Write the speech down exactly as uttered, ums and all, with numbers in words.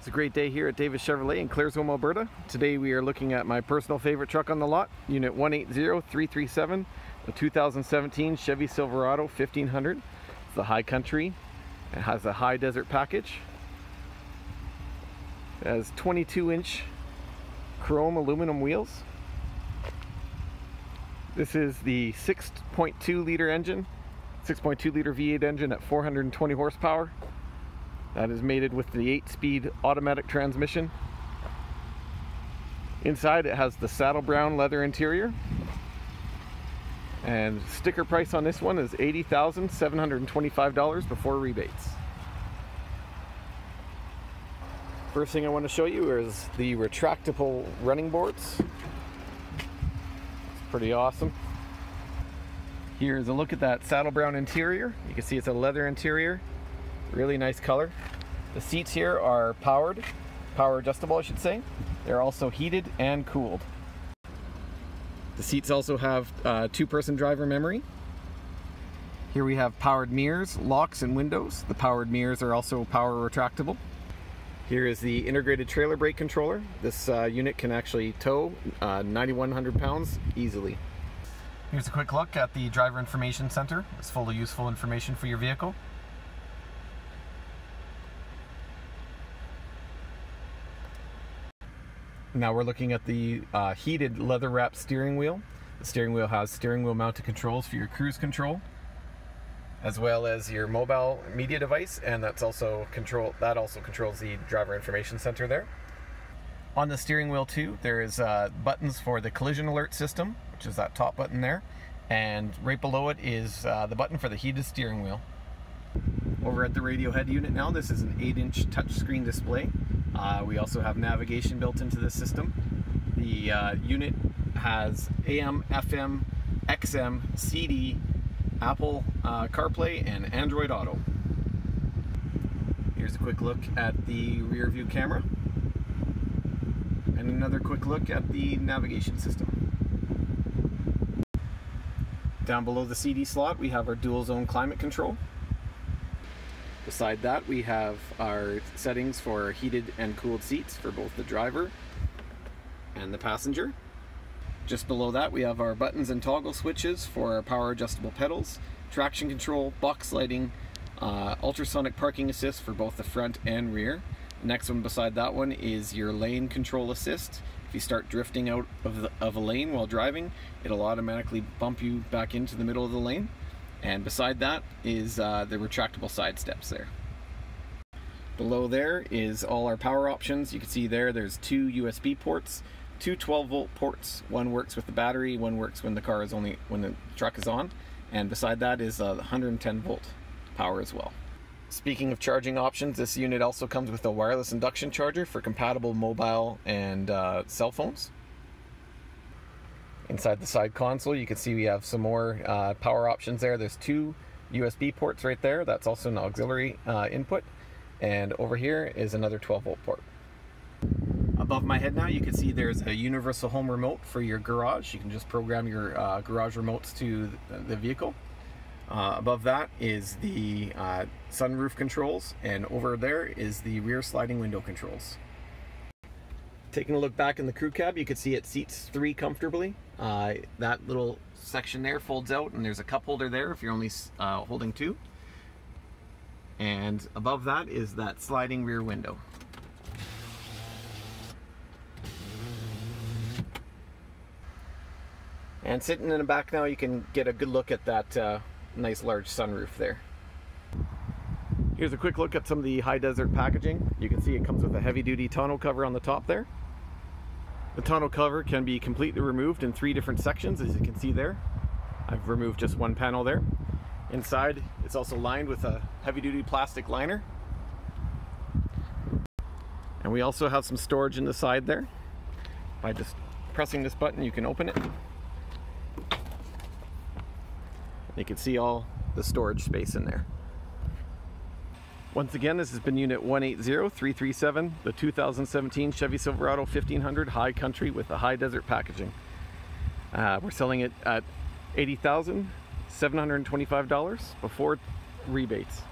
It's a great day here at Davis Chevrolet in Claresholm, Alberta. Today we are looking at my personal favorite truck on the lot, unit one eight zero three three seven, the two thousand seventeen Chevy Silverado fifteen hundred. It's the High Country. It has a High Desert package. It has twenty-two inch chrome aluminum wheels. This is the six point two liter engine, six point two liter V eight engine at four hundred twenty horsepower. That is mated with the eight speed automatic transmission. Inside it has the saddle brown leather interior. And sticker price on this one is eighty thousand seven hundred twenty-five dollars before rebates. First thing I want to show you is the retractable running boards. It's pretty awesome. Here's a look at that saddle brown interior. You can see it's a leather interior. Really nice color. The seats here are powered, power adjustable I should say. They're also heated and cooled. The seats also have uh, two-person driver memory. Here we have powered mirrors, locks, and windows. The powered mirrors are also power retractable. Here is the integrated trailer brake controller. This uh, unit can actually tow uh, nine thousand one hundred pounds easily. Here's a quick look at the driver information center. It's full of useful information for your vehicle. Now we're looking at the uh, heated leather-wrapped steering wheel. The steering wheel has steering wheel mounted controls for your cruise control, as well as your mobile media device, and that's also control. That also controls the driver information center there. On the steering wheel too, there is uh, buttons for the collision alert system, which is that top button there, and right below it is uh, the button for the heated steering wheel. Over at the radio head unit now, this is an eight inch touchscreen display. Uh, we also have navigation built into the system. The uh, unit has A M, F M, X M, C D, Apple uh, CarPlay, and Android Auto. Here's a quick look at the rear view camera. And another quick look at the navigation system. Down below the C D slot, we have our dual zone climate control. Beside that, we have our settings for heated and cooled seats for both the driver and the passenger. Just below that, we have our buttons and toggle switches for our power adjustable pedals, traction control, box lighting, uh, ultrasonic parking assist for both the front and rear. The next one beside that one is your lane control assist. If you start drifting out of, the, of a lane while driving, it'll automatically bump you back into the middle of the lane. And beside that is uh, the retractable side steps there. Below there is all our power options. You can see there, there's two U S B ports, two twelve volt ports. One works with the battery, one works when the car is only, when the truck is on. And beside that is uh, one hundred ten volt power as well. Speaking of charging options, this unit also comes with a wireless induction charger for compatible mobile and uh, cell phones. Inside the side console, you can see we have some more uh, power options there. There's two U S B ports right there. That's also an auxiliary uh, input. And over here is another twelve volt port. Above my head now, you can see there's a universal home remote for your garage. You can just program your uh, garage remotes to the vehicle. Uh, above that is the uh, sunroof controls. And over there is the rear sliding window controls. Taking a look back in the crew cab, you can see it seats three comfortably. Uh, that little section there folds out and there's a cup holder there if you're only uh, holding two. And above that is that sliding rear window. And sitting in the back now, you can get a good look at that uh, nice large sunroof there. Here's a quick look at some of the High Desert packaging. You can see it comes with a heavy-duty tonneau cover on the top there. The tonneau cover can be completely removed in three different sections, as you can see there. I've removed just one panel there. Inside, it's also lined with a heavy-duty plastic liner. And we also have some storage in the side there. By just pressing this button, you can open it. You can see all the storage space in there. Once again, this has been unit one eight zero three three seven, the two thousand seventeen Chevy Silverado fifteen hundred High Country with the High Desert packaging. Uh, we're selling it at eighty thousand seven hundred twenty-five dollars before rebates.